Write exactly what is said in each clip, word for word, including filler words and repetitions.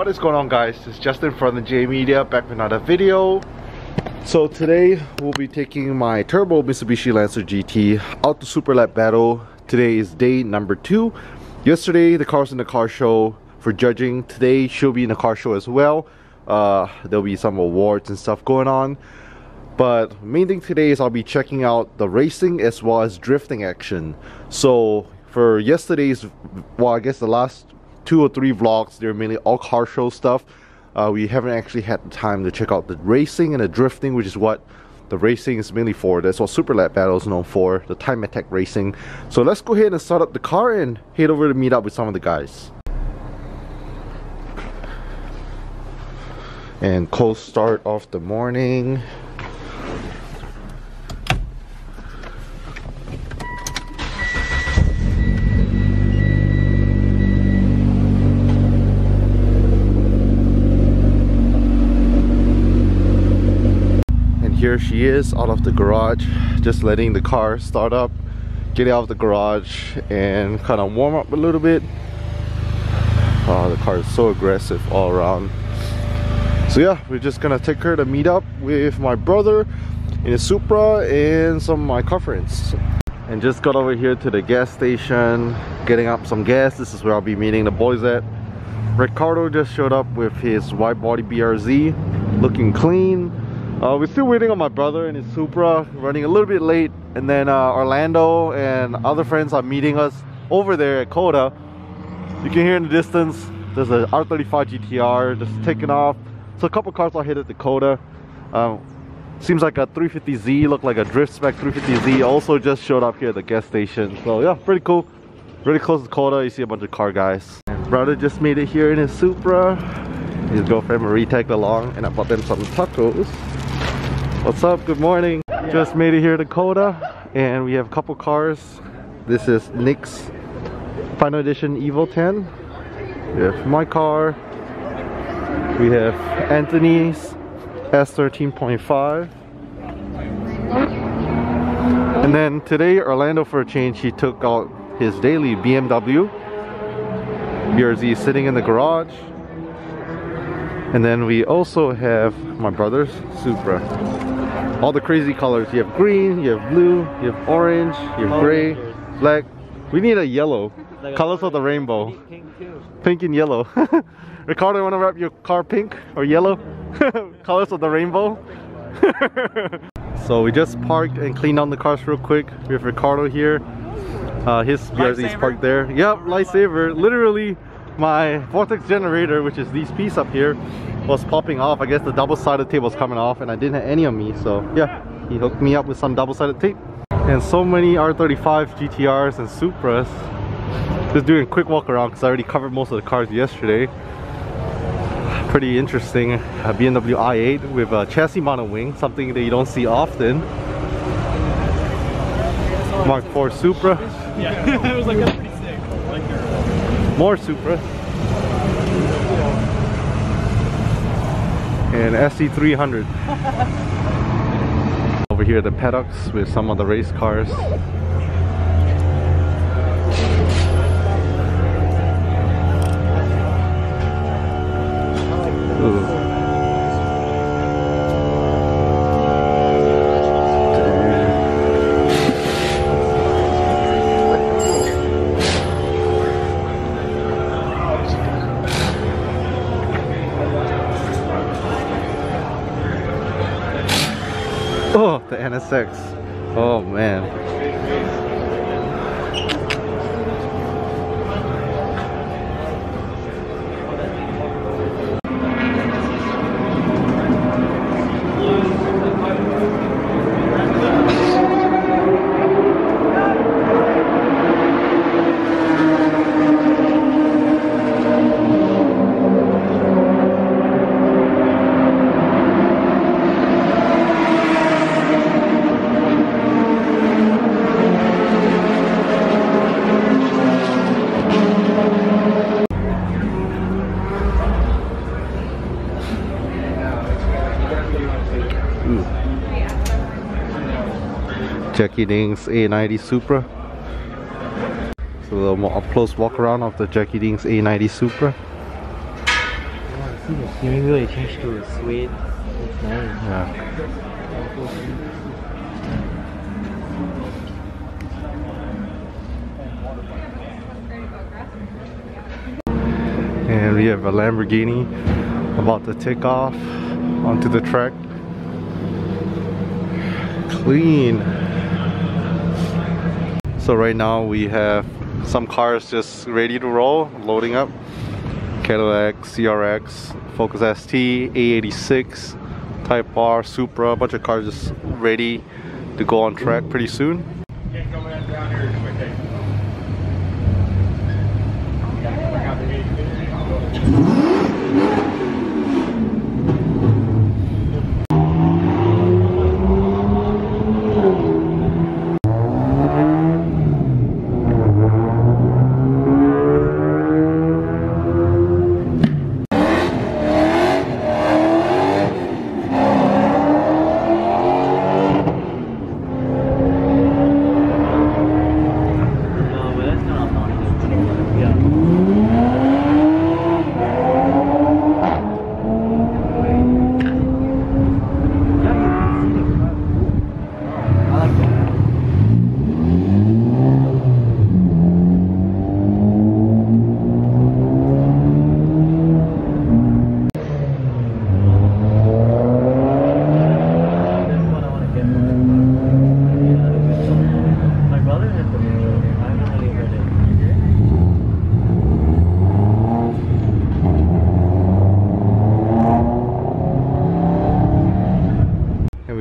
What is going on, guys? It's Justin from the J Media, back with another video. So today we'll be taking my turbo Mitsubishi Lancer G T out to Super Lap Battle. Today is day number two. Yesterday the car was in the car show for judging. Today she'll be in the car show as well. Uh, there'll be some awards and stuff going on. But main thing today is I'll be checking out the racing as well as drifting action. So for yesterday's, well, I guess the last two or three vlogs, they're mainly all car show stuff. Uh, we haven't actually had the time to check out the racing and the drifting, which is what the racing is mainly for. That's what Super Lap Battle is known for, the time attack racing. So let's go ahead and start up the car and head over to meet up with some of the guys. And cold start of the morning. Here she is out of the garage, just letting the car start up, get out of the garage and kind of warm up a little bit. Oh, the car is so aggressive all around. So yeah, we're just gonna take her to meet up with my brother in a Supra and some of my car friends. And just got over here to the gas station, getting up some gas. This is where I'll be meeting the boys at. Ricardo just showed up with his wide body B R Z, looking clean. Uh, we're still waiting on my brother and his Supra, running a little bit late, and then uh, Orlando and other friends are meeting us over there at COTA. You can hear in the distance, there's an R thirty-five G T R just taking off. So a couple cars are headed to COTA. Uh, seems like a three fifty Z, looked like a drift spec three fifty Z, also just showed up here at the gas station. So yeah, pretty cool. Really close to COTA, you see a bunch of car guys. And brother just made it here in his Supra. His girlfriend Marie tagged along, and I bought them some tacos. What's up? Good morning. Yeah. Just made it here to COTA, and we have a couple cars. This is Nick's final edition E V O ten. We have my car. We have Anthony's S thirteen point five. And then today, Orlando for a change, he took out his daily B M W. B R Z is sitting in the garage. And then we also have my brother's Supra. All the crazy colors. You have green, you have blue, you have orange, you have gray, black. We need a yellow. Like colors a of the rainbow. Pink, pink, pink and yellow. Ricardo, you want to wrap your car pink or yellow? Colors of the rainbow. So we just parked and cleaned down the cars real quick. We have Ricardo here. Uh, his B R Z is parked there. Yep, lightsaber. Literally, my vortex generator, which is these piece up here, was popping off. I guess the double-sided tape was coming off and I didn't have any on me, so yeah, he hooked me up with some double-sided tape. And so many R thirty-five G T Rs and Supras. Just doing a quick walk around because I already covered most of the cars yesterday. Pretty interesting. A B M W i eight with a chassis mounted wing, something that you don't see often. Mark four Supra. Yeah, it was like that's pretty sick. I like that. More Supras. And S C three hundred. Over here at the paddocks with some of the race cars. N S X. Oh man. Jackie Dings A ninety Supra. It's a little more up close walk around of the Jackie Dings A ninety Supra. Even though they changed to a suede, it's nice. Yeah. And we have a Lamborghini about to take off onto the track. Clean. So right now we have some cars just ready to roll, loading up. Cadillac, C R X, Focus S T, A eighty-six, Type R, Supra, a bunch of cars just ready to go on track pretty soon.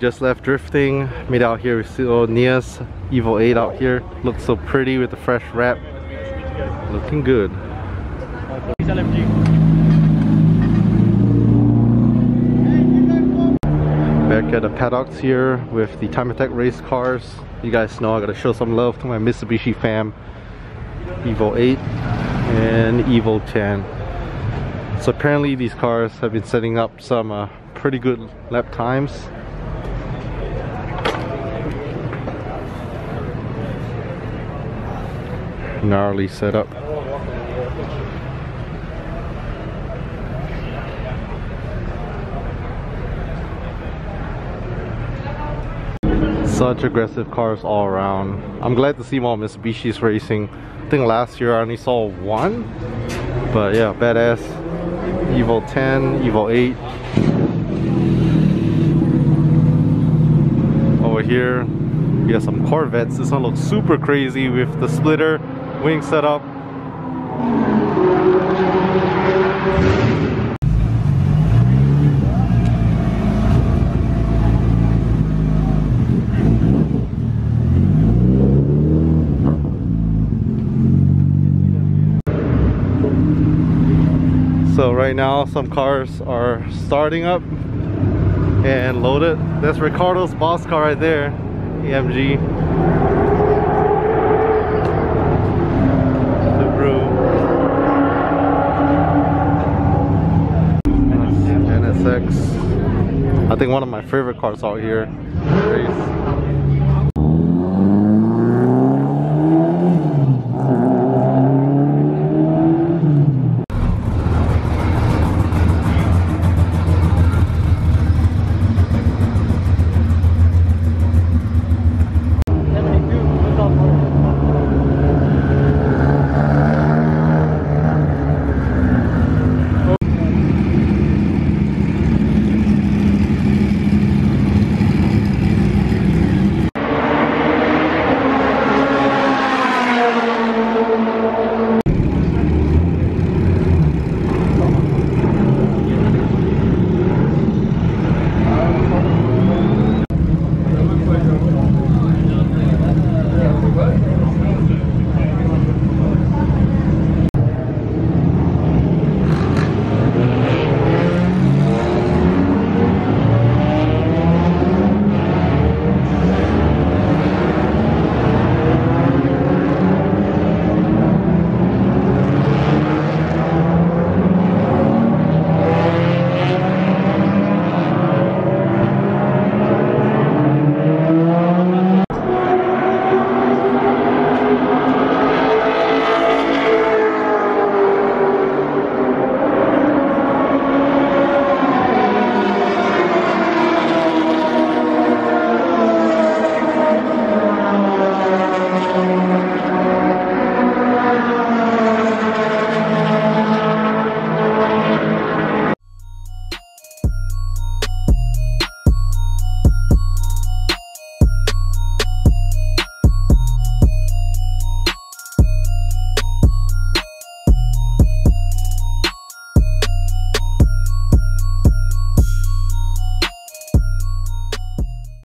Just left drifting, made out here with still Nia's E V O eight out here. Looks so pretty with the fresh wrap. Looking good. Back at the paddocks here with the Time Attack race cars. You guys know I gotta show some love to my Mitsubishi fam. E V O eight and E V O ten. So apparently these cars have been setting up some uh, pretty good lap times. Gnarly setup. Such aggressive cars all around. I'm glad to see more Mitsubishi's racing. I think last year I only saw one, but yeah, badass. E V O ten, E V O eight. Over here, we got some Corvettes. This one looks super crazy with the splitter wing setup. So right now some cars are starting up and loaded. That's Ricardo's boss car right there, A M G. I think one of my favorite cars out here,